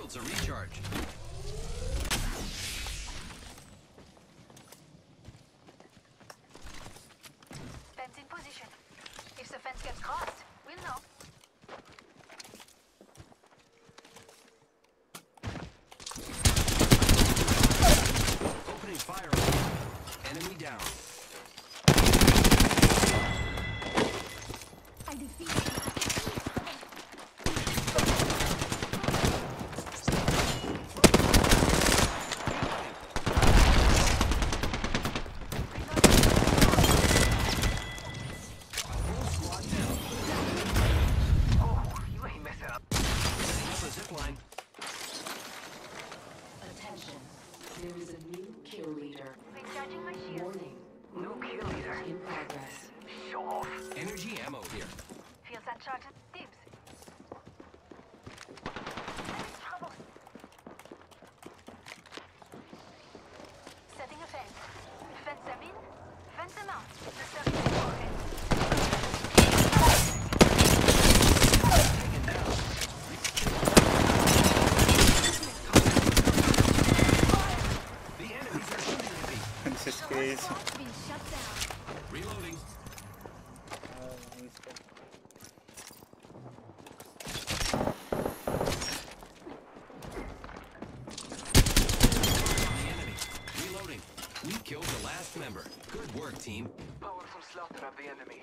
shields are recharged. Fence in position. If the fence gets crossed, we'll know. Opening fire. Enemy down. I defeated. Team. Powerful slaughter of the enemy.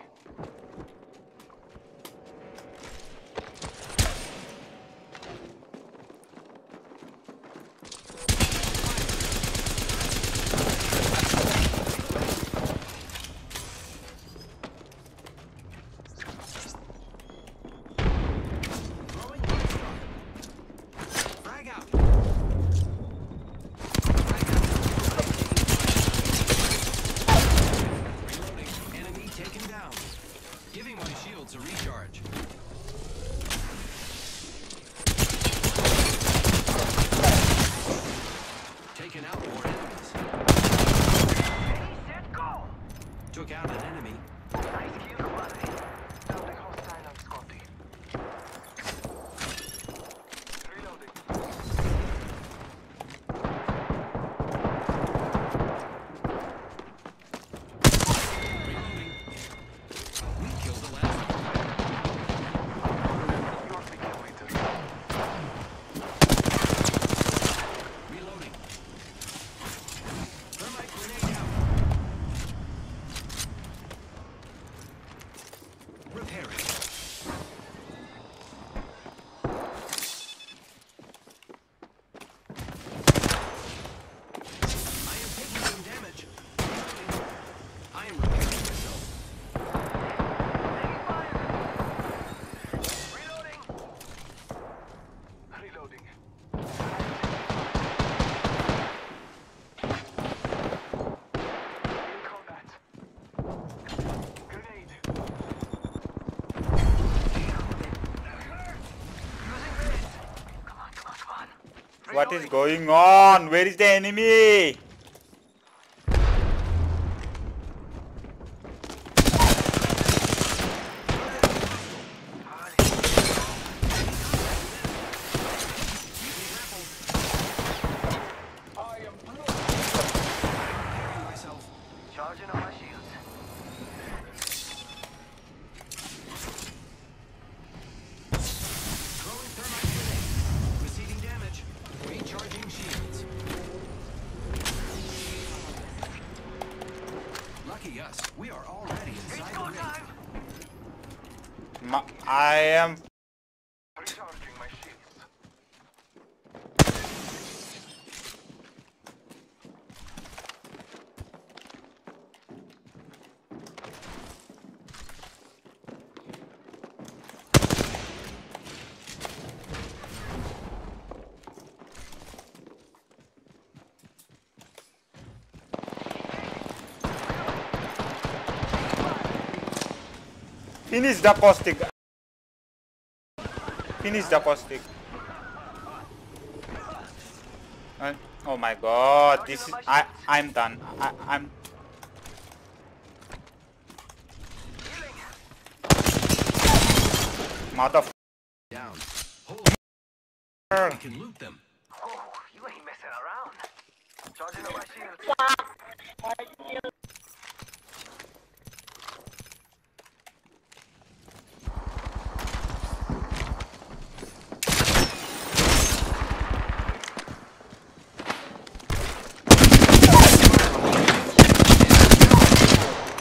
What is going on? Where is the enemy? Finish the posting. Finish the posting. And, oh my god, this is I'm done. I'm motherfucker down. I can loot them. Oh, you ain't messing around. Charging up my shield.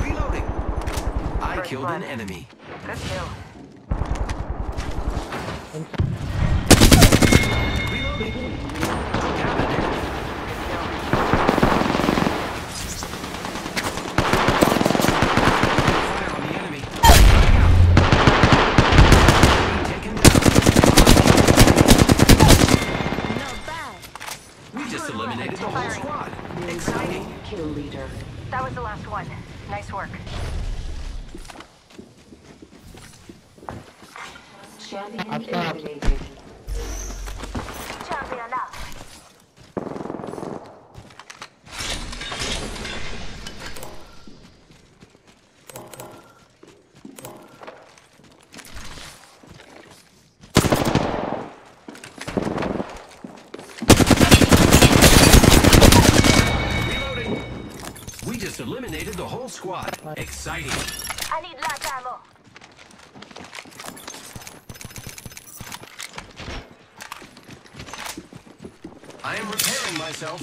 Reloading. I killed an enemy. Good kill. Eliminated the whole squad. Exciting. Kill leader. That was the last one. Nice work. Champion eliminated. Champion up. Just eliminated the whole squad. Exciting. I need light ammo. I am repairing myself.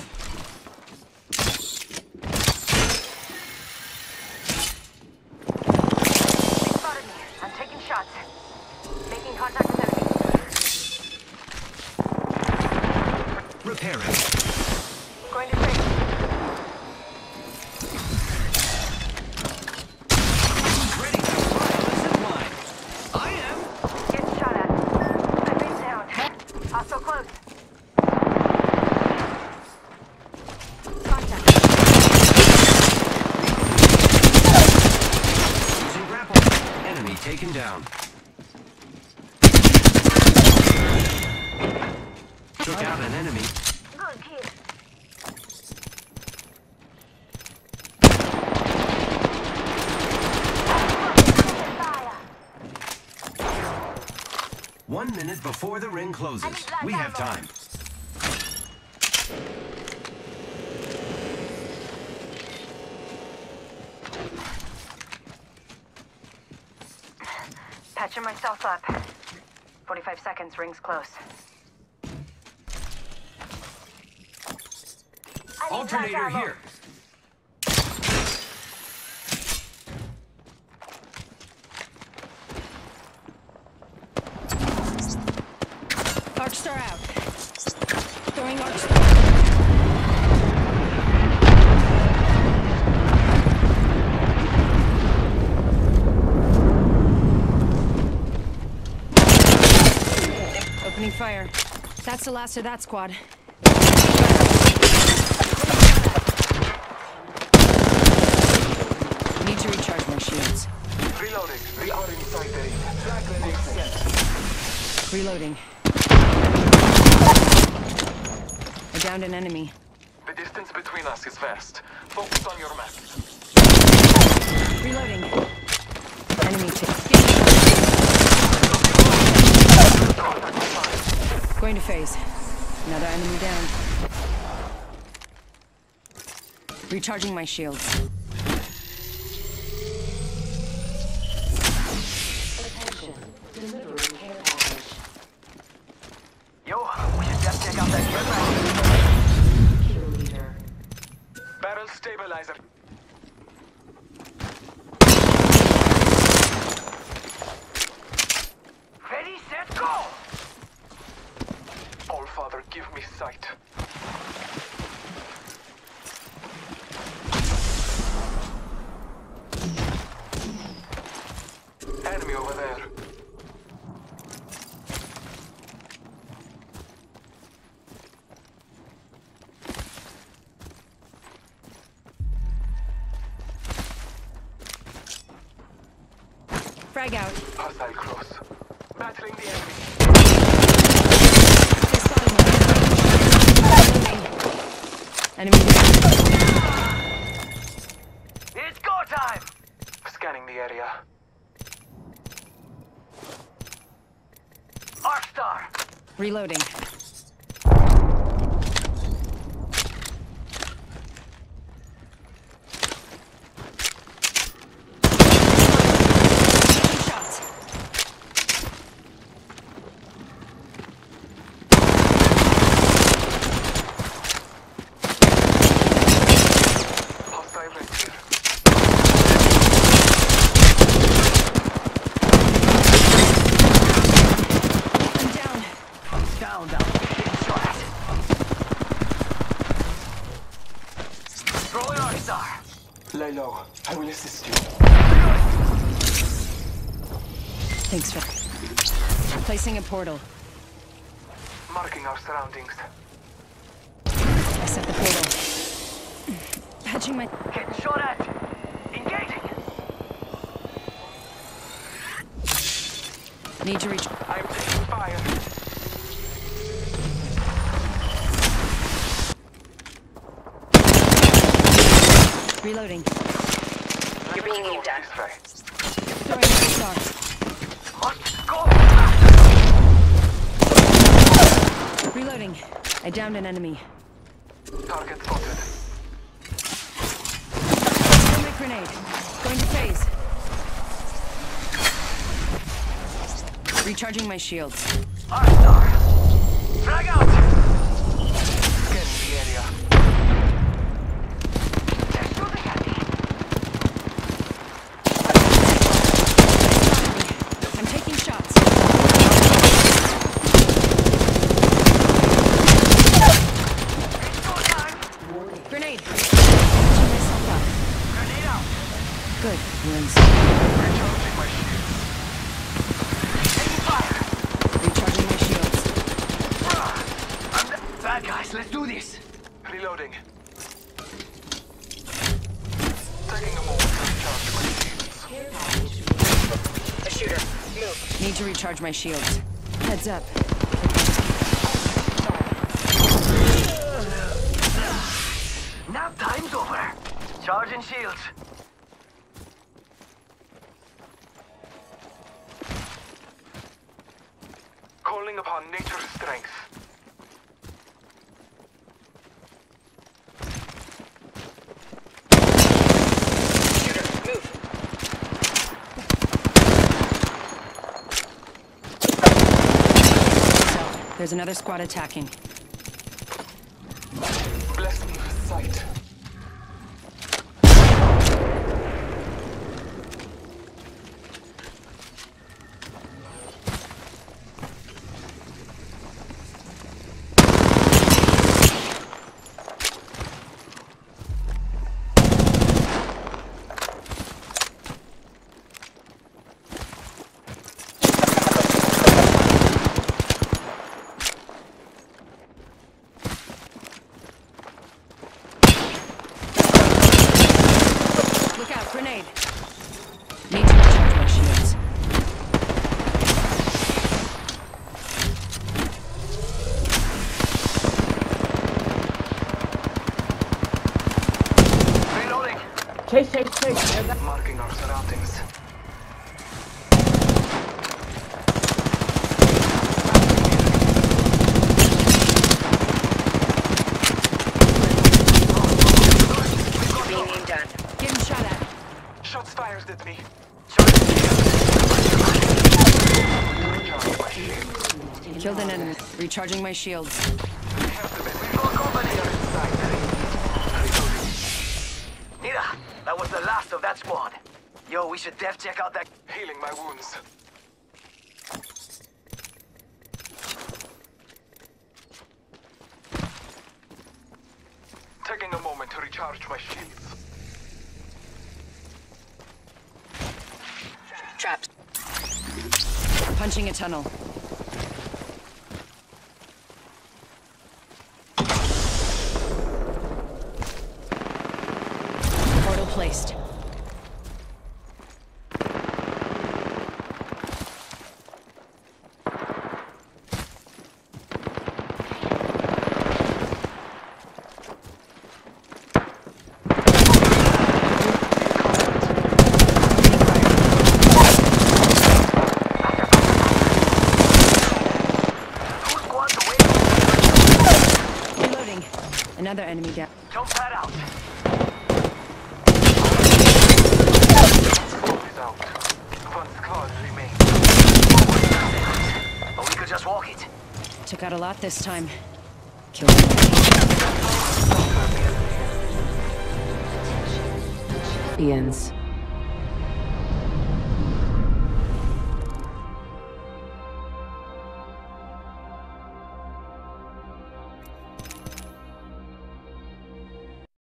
They spotted me. I'm taking shots. Making contact with enemy. Repairing. Going to save. So close. Contact. Using grapple. Enemy taken down. Took out an enemy. Good kid. One minute before the ring closes. We have time. Patching myself up. 45 seconds, rings close. Alternator here. Archstar out. Throwing Archstar. Opening fire. That's the last of that squad. Need to recharge my shields. Reloading. Reloading site A. Flag landing set. Reloading. I downed an enemy. The distance between us is vast. Focus on your map. Reloading. Enemy taken. Going to phase. Another enemy down. Recharging my shields. Attention. Delivery care package. Yo, we should just check out that kill leader. Barrel stabilizer. Ready, set, go! All Father, give me sight. Enemy over there. Frag out. Hostile cross. Battling the enemy. Enemy. It's go time! Scanning the area. Archstar! Reloading. Lylor, I will assist you. Thanks, Jack. Placing a portal. Marking our surroundings. I set the portal. Patching my... Getting shot at! Engaging! Need to reach... I'm taking fire. Reloading. You're being aimed at. Throwing the star. Must go! Reloading. I downed an enemy. Target spotted. Atomic grenade. Going to phase. Recharging my shields. R-star. Frag out! Get in the area. Need to recharge my shields. Heads up. Now time's over. Charging shields. Calling upon nature's strength. There's another squad attacking. Bless me with sight. Chase. Marking our surroundings. Being done. Getting shot at. Shots fired at me. Killed an enemy. Recharging my shields. We have the best. We will come here inside. Nira. That was the last of that squad. Yo, we should def check out that... Healing my wounds. Taking a moment to recharge my shields. Trapped. Punching a tunnel. Placed. Reloading. Another enemy down. Jump that out. Took out a lot this time. Kill me. Ian's.